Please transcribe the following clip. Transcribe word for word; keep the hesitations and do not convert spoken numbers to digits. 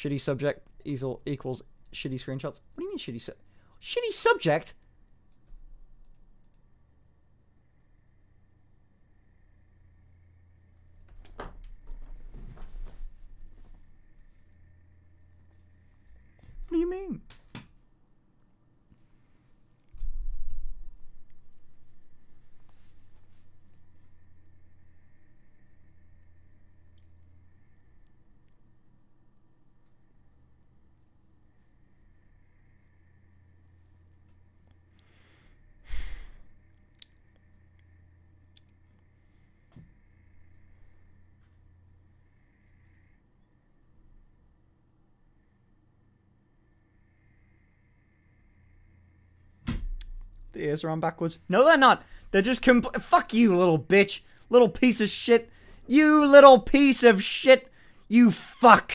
Shitty subject equals shitty screenshots. What do you mean shitty su- Shitty subject? What do you mean? The ears are on backwards. No, they're not. They're just compl- Fuck you, little bitch. Little piece of shit. You little piece of shit. You fuck.